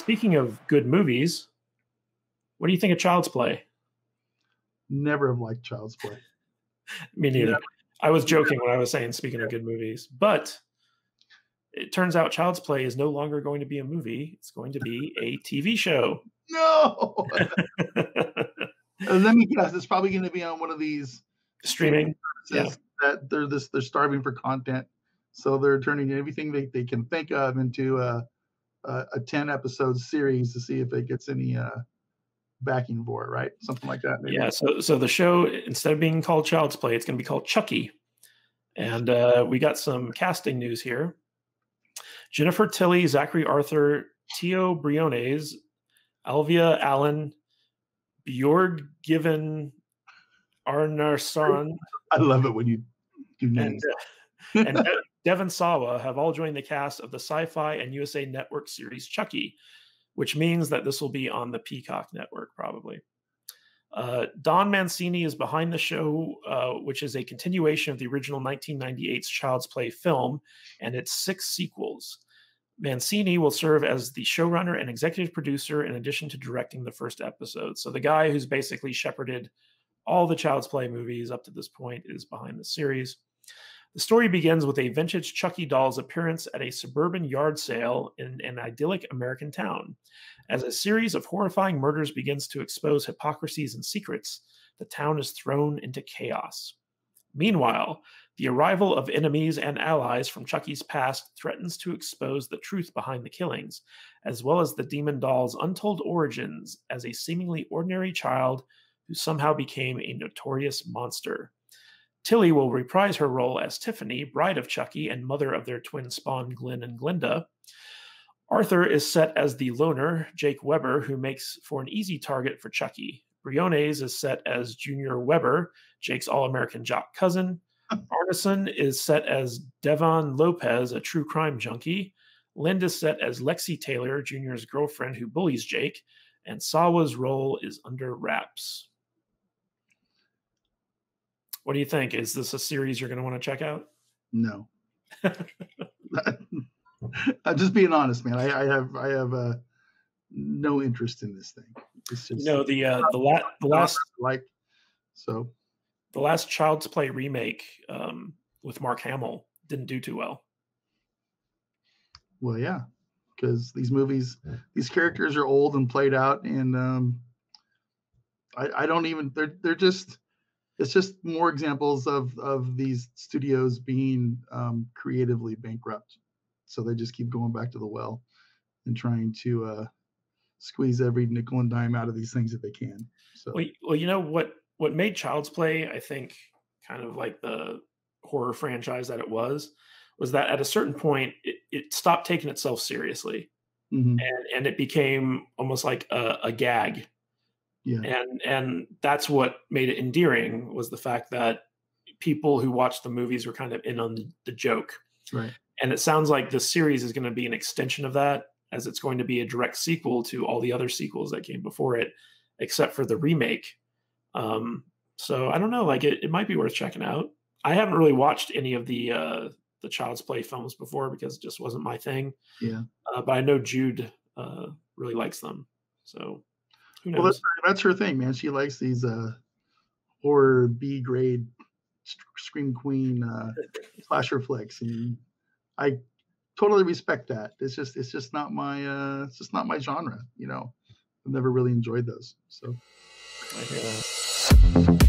Speaking of good movies, what do you think of Child's Play? Never have liked Child's Play. Me neither. Yeah. I was joking when I was saying speaking of good movies, but it turns out Child's Play is no longer going to be a movie. It's going to be a TV show. No! Let me guess, it's probably going to be on one of these streaming services that they're starving for content. So they're turning everything they can think of into a 10-episode series to see if it gets any backing for it, right? Something like that. Maybe. Yeah, so the show, instead of being called Child's Play, it's going to be called Chucky. And we got some casting news here. Jennifer Tilly, Zachary Arthur, Tio Briones, Alvia Allen, Björg Given, Arnarsson. I love it when you do names. And Devon Sawa have all joined the cast of the Sci-Fi and USA Network series Chucky, which means that this will be on the Peacock Network probably. Don Mancini is behind the show, which is a continuation of the original 1998's Child's Play film and its 6 sequels. Mancini will serve as the showrunner and executive producer in addition to directing the first episode. So the guy who's basically shepherded all the Child's Play movies up to this point is behind the series. The story begins with a vintage Chucky doll's appearance at a suburban yard sale in an idyllic American town. As a series of horrifying murders begins to expose hypocrisies and secrets, the town is thrown into chaos. Meanwhile, the arrival of enemies and allies from Chucky's past threatens to expose the truth behind the killings, as well as the demon doll's untold origins as a seemingly ordinary child who somehow became a notorious monster. Tilly will reprise her role as Tiffany, bride of Chucky and mother of their twin spawn Glenn and Glinda. Arthur is set as the loner, Jake Weber, who makes for an easy target for Chucky. Briones is set as Junior Weber, Jake's all-American jock cousin. Arnarsson is set as Devon Lopez, a true crime junkie. Lynn is set as Lexi Taylor, Junior's girlfriend who bullies Jake. And Sawa's role is under wraps. What do you think? Is this a series you're going to want to check out? No. I'm just being honest, man. I have no interest in this thing. It's just, no, the last Child's Play remake with Mark Hamill didn't do too well. Well, yeah, because these movies, these characters are old and played out, and I don't even. They're just. It's just more examples of these studios being creatively bankrupt. So they just keep going back to the well and trying to squeeze every nickel and dime out of these things that they can. So, well, you know what made Child's Play, I think, kind of like the horror franchise that it was that at a certain point, it stopped taking itself seriously. Mm-hmm. and it became almost like a gag. Yeah. And that's what made it endearing was the fact that people who watched the movies were kind of in on the joke. Right. And it sounds like this series is going to be an extension of that, as it's going to be a direct sequel to all the other sequels that came before it, except for the remake. So I don't know, like it might be worth checking out. I haven't really watched any of the Child's Play films before because it just wasn't my thing. Yeah. But I know Jude really likes them. So. Well, that's her thing, man. She likes these horror B-grade scream queen slasher flicks, and I totally respect that. It's just not my it's just not my genre. You know, I've never really enjoyed those. So. I hear that.